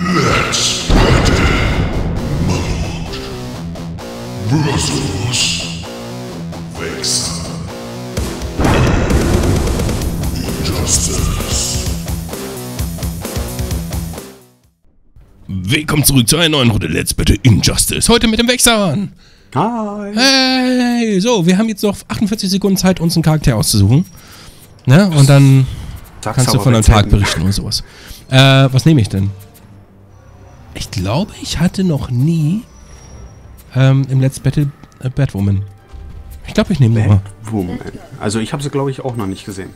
Let's Battle Mode vs. Wechsel Injustice. Willkommen zurück zu einer neuen Runde Let's Battle Injustice. Heute mit dem Wechseln. Hi. Hey, so, wir haben jetzt noch 48 Sekunden Zeit, uns einen Charakter auszusuchen. Ne? Und dann kannst du von deinem Tag berichten oder sowas. Was nehme ich denn? Ich glaube, ich hatte noch nie im letzten Battle Batwoman. Ich glaube, ich nehme nochmal. Batwoman. Also ich habe sie, glaube ich, auch noch nicht gesehen.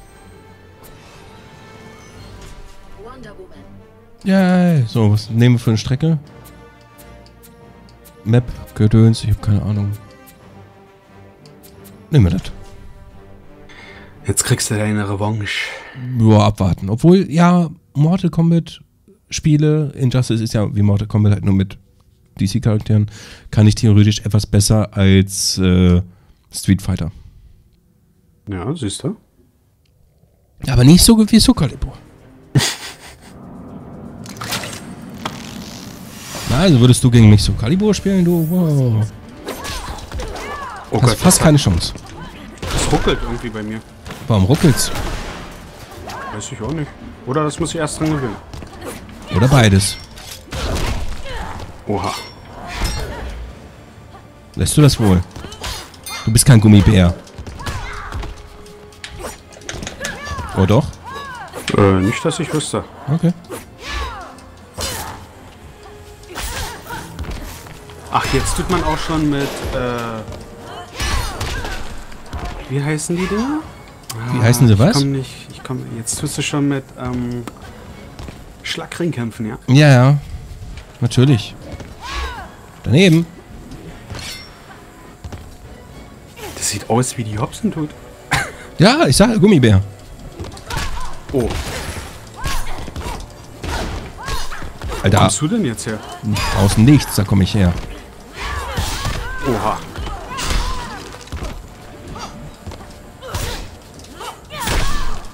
Wonder Woman. Ja, so, was nehmen wir für eine Strecke? Map, Gedöns, ich habe keine Ahnung. Nehmen wir das. Jetzt kriegst du deine Revanche. Ja, abwarten. Obwohl, ja, Mortal Kombat Spiele, Injustice ist ja wie Mortal Kombat halt nur mit DC-Charakteren, kann ich theoretisch etwas besser als Street Fighter. Ja, siehst du. Aber nicht so gut wie so Kalibur. Na, also würdest du gegen mich so Kalibur spielen, du? Wow. Oh Gott, hast fast keine Chance. Das ruckelt irgendwie bei mir. Warum ruckelt's? Weiß ich auch nicht. Oder das muss ich erst dran gewinnen. Oder beides. Oha. Lässt du das wohl? Du bist kein Gummibär. Oh doch? Nicht, dass ich wüsste. Okay. Ach, jetzt tut man auch schon mit, wie heißen die Dinger? Wie heißen sie was? Jetzt tust du schon mit, Schlagring kämpfen, ja? Ja, ja. Natürlich. Daneben. Das sieht aus wie die Hobson tut. Ja, ich sag Gummibär. Oh. Alter. Wo kommst du denn jetzt her? Aus nichts, da komme ich her. Oha.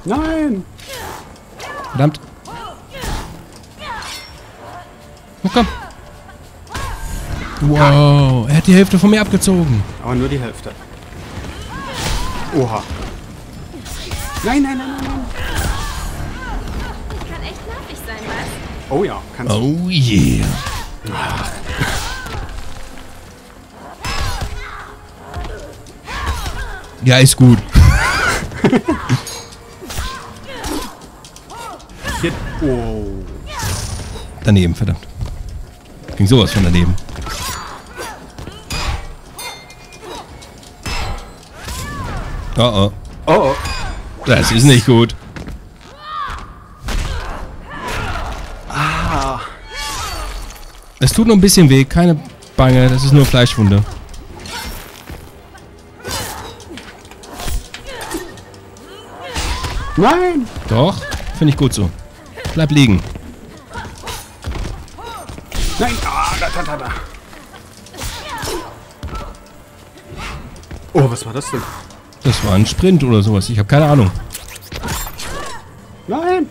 Nein! Verdammt. Oh, komm. Wow, er hat die Hälfte von mir abgezogen. Aber nur die Hälfte. Oha. Nein, nein, nein, nein. Kann echt nervig sein, was? Oh ja, kannst du. Oh yeah. Ach. Ja, ist gut. Hier. Oh. Daneben, verdammt. Ging sowas von daneben. Oh oh. Oh oh. Das ist nicht gut. Ah. Es tut nur ein bisschen weh, keine Bange, das ist nur Fleischwunde. Nein! Doch, finde ich gut so. Bleib liegen. Nein! Ah, da, da, da, da. Oh, was war das denn? Das war ein Sprint oder sowas. Ich habe keine Ahnung. Nein!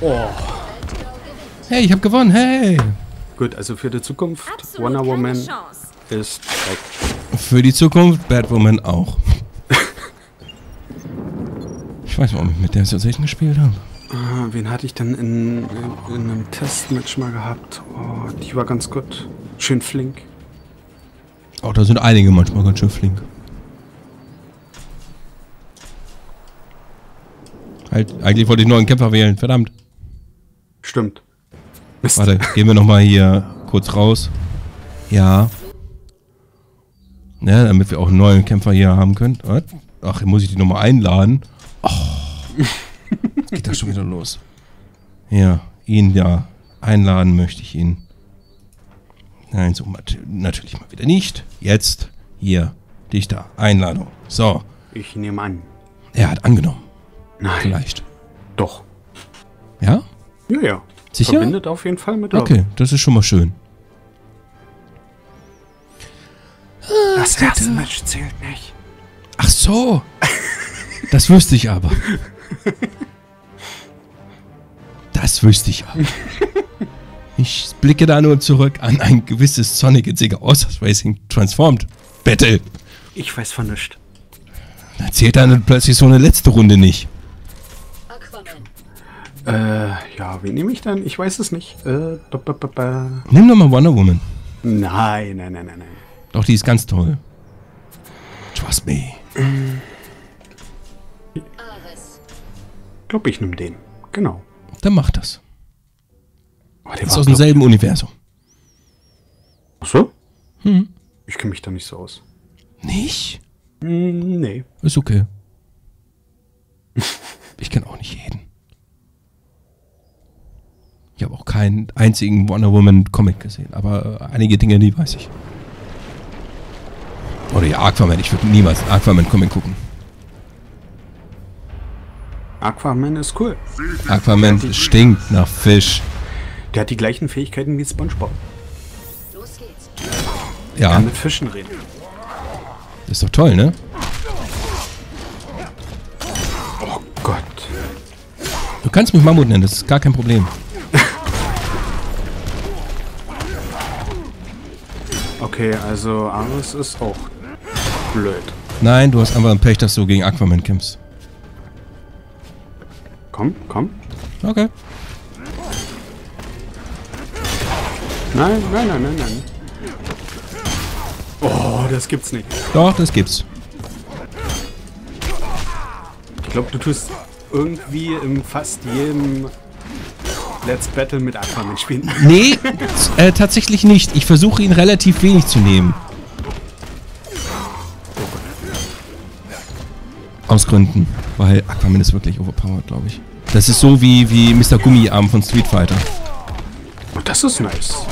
Oh. Hey, ich habe gewonnen. Hey! Gut, also für die Zukunft, Wonder Woman ist weg. Für die Zukunft Batwoman auch. Ich weiß nicht, ob ich mit der tatsächlich gespielt habe. Ah, wen hatte ich denn in einem Testmatch mal gehabt? Oh, die war ganz gut. Schön flink. Auch da sind einige manchmal ganz schön flink. Halt, eigentlich wollte ich nur einen Kämpfer wählen, verdammt. Stimmt. Mist. Warte, gehen wir nochmal hier kurz raus. Ja. Ja, damit wir auch einen neuen Kämpfer hier haben können. Ach, muss ich die nochmal einladen? Oh. Jetzt geht das schon wieder los. Ja, ihn ja. Einladen möchte ich ihn. Nein, so natürlich mal wieder nicht. Jetzt, hier, dich da. Einladung. So. Ich nehme an. Er hat angenommen. Nein. Vielleicht. Doch. Ja? Ja, ja. Sicher? Verbindet auf jeden Fall mit. Okay, das ist schon mal schön. Das Das Herzmatch zählt nicht. Ach so. Das wüsste ich aber. Das wüsste ich aber. Ich blicke da nur zurück an ein gewisses Sonic Sega Osas Racing Transformed Battle. Ich weiß von nichts. Dann zählt dann plötzlich so eine letzte Runde nicht. Ja, wen nehme ich dann? Ich weiß es nicht. Nimm doch mal Wonder Woman. Nein, nein, nein, nein, nein. Doch, die ist ganz toll. Trust me. Ich glaube, ich nehme den. Genau. Dann mach das. Oh, der ist aus demselben Universum. Ach so? Hm. Ich kenne mich da nicht so aus. Nicht? Nee. Ist okay. Ich kenne auch nicht jeden. Ich habe auch keinen einzigen Wonder Woman Comic gesehen, aber einige Dinge, die weiß ich. Oder ja, Aquaman. Ich würde niemals einen Aquaman Comic gucken. Aquaman ist cool. Aquaman stinkt nach Fisch. Der hat die gleichen Fähigkeiten wie SpongeBob. Los geht's. Ja. Kann mit Fischen reden. Ist doch toll, ne? Oh Gott. Du kannst mich Mammut nennen, das ist gar kein Problem. Okay, also Ares ist auch blöd. Nein, du hast einfach ein Pech, dass du gegen Aquaman kämpfst. Komm, komm. Okay. Nein, nein, nein, nein, nein. Oh, das gibt's nicht. Doch, das gibt's. Ich glaube, du tust irgendwie in fast jedem Let's Battle mit Aquaman spielen. Nee, tatsächlich nicht. Ich versuche ihn relativ wenig zu nehmen. Aus Gründen. Weil Aquaman ist wirklich overpowered, glaube ich. Das ist so wie Mr. Gummiarm von Street Fighter. Oh, das ist nice.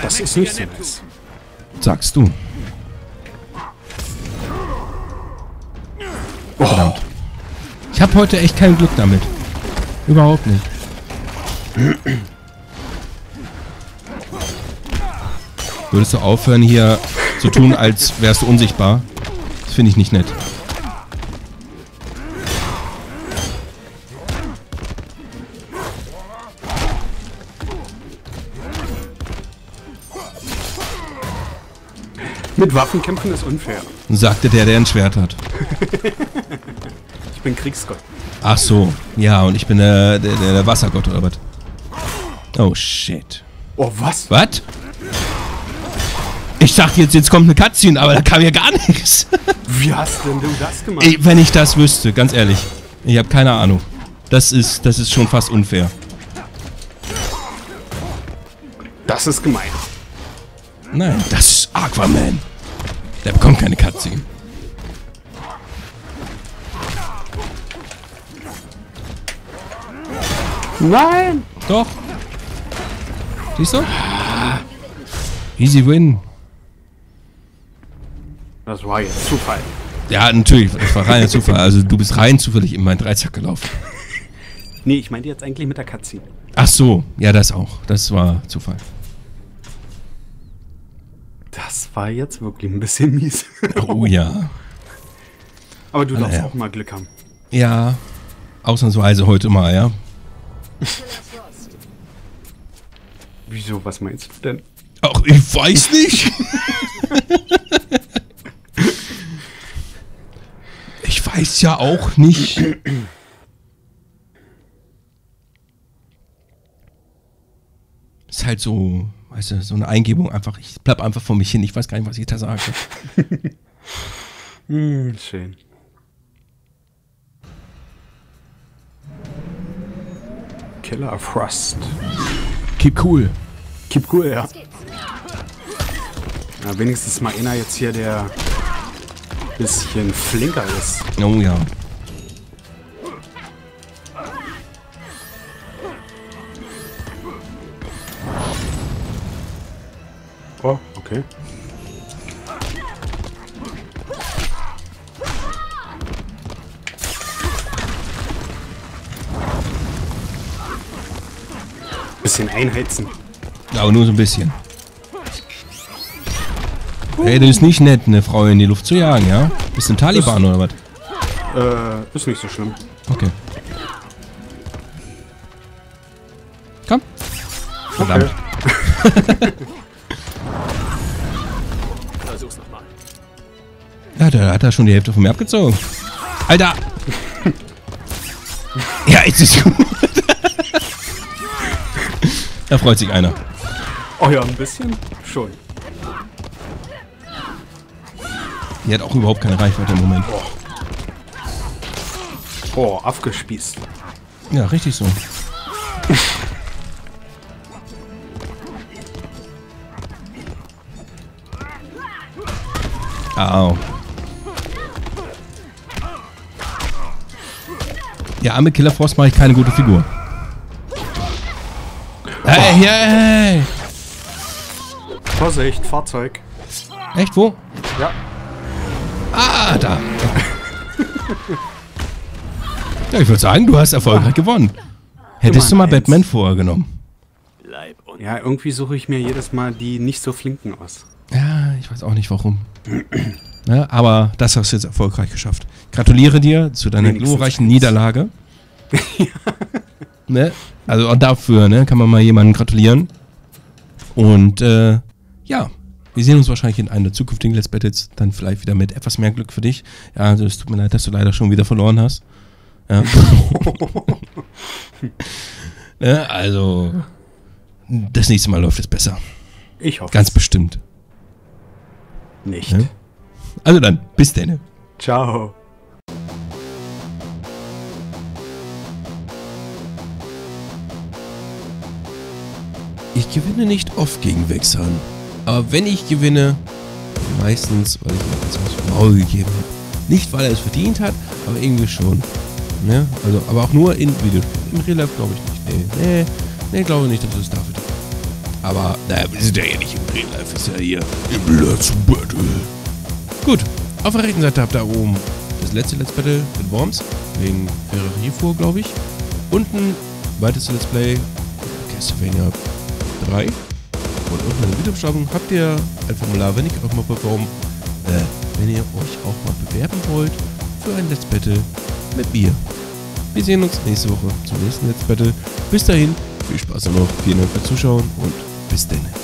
Das ist nicht so nice. Sagst du. Oh. Verdammt. Ich habe heute echt kein Glück damit. Überhaupt nicht. Würdest du aufhören, hier zu tun, als wärst du unsichtbar? Das finde ich nicht nett. Mit Waffen kämpfen ist unfair. Sagte der, der ein Schwert hat. Ich bin Kriegsgott. Ach so. Ja, und ich bin der Wassergott oder was? Oh, shit. Oh, was? Was? Ich dachte jetzt kommt eine Cutscene, aber da kam ja gar nichts. Wie hast denn du das gemacht? Ey, wenn ich das wüsste, ganz ehrlich. Ich habe keine Ahnung. Das ist schon fast unfair. Das ist gemein. Nein, das ist Aquaman. Der bekommt keine Cutscene. Nein! Doch! Siehst du? Easy win. Das war jetzt Zufall. Ja, natürlich. Das war reiner Zufall. Also du bist rein zufällig in meinen Dreizack gelaufen. Nee, ich meinte jetzt eigentlich mit der Cutscene. Ach so. Ja, das auch. Das war Zufall. Das war jetzt wirklich ein bisschen mies. Oh ja. Aber du darfst auch mal Glück haben. Ja. Ausnahmsweise heute mal, ja. Wieso? Was meinst du denn? Ach, ich weiß nicht. Ich weiß ja auch nicht. Ist halt so, weißt du, so eine Eingebung einfach. Ich bleib einfach vor mich hin. Ich weiß gar nicht, was ich da sage. Schön. Killer Frost. Keep cool. Keep cool, ja. Na, wenigstens mal einer jetzt hier, der ein bisschen flinker ist. Oh ja. Oh, okay. Bisschen einheizen. Aber nur so ein bisschen. Hey, das ist nicht nett, eine Frau in die Luft zu jagen, ja? Bist du ein Taliban oder was? Ist nicht so schlimm. Okay. Komm. Verdammt. Okay. Versuch's nochmal. Ja, da hat er schon die Hälfte von mir abgezogen. Alter! Ja, jetzt ist gut. Da freut sich einer. Oh ja, ein bisschen schon. Die hat auch überhaupt keine Reichweite im Moment. Oh, aufgespießt. Ja, richtig so. Au. Ja, arme Killer Frost mache ich keine gute Figur. Hey, hey, hey. Vorsicht, Fahrzeug. Echt, wo? Ja. Ah, da. Ja, ich würde sagen, du hast erfolgreich gewonnen. Hättest du mal Batman vorher genommen. Ja, irgendwie suche ich mir jedes Mal die nicht so flinken aus. Ja, ich weiß auch nicht warum. Ja, aber das hast du jetzt erfolgreich geschafft. Gratuliere dir zu deiner glorreichen Niederlage. Ja. Ne? Also auch dafür, ne, kann man mal jemandem gratulieren. Und ja, wir sehen uns wahrscheinlich in einer zukünftigen Let's Battles dann vielleicht wieder mit etwas mehr Glück für dich. Ja, also es tut mir leid, dass du leider schon wieder verloren hast. Ja. Ne? Also das nächste Mal läuft es besser. Ich hoffe. Ganz bestimmt. Nicht. Ne? Also dann, bis dann. Ciao. Ich gewinne nicht oft gegen Wechseln, aber wenn ich gewinne, meistens, weil ich etwas aufs Maul gebe. Nicht, weil er es verdient hat, aber irgendwie schon. Ne? Also, aber auch nur in Videospielen. Im Real Life glaube ich nicht. Nee, glaube nicht, dass es dafür gibt. Aber, naja, wir sind ja eh nicht im Real Life, ist ja hier im Let's Battle. Gut, auf der rechten Seite habt ihr oben das letzte Let's Battle mit Worms, wegen Ferrari-Fuhr, glaube ich. Unten, weiteres Let's Play, Castlevania 3. Und unten in der Videobeschreibung habt ihr ein Formular, wenn ihr euch auch mal bewerben wollt für ein Let's Battle mit mir. Wir sehen uns nächste Woche zum nächsten Let's Battle. Bis dahin, viel Spaß noch, vielen Dank fürs Zuschauen und bis dann.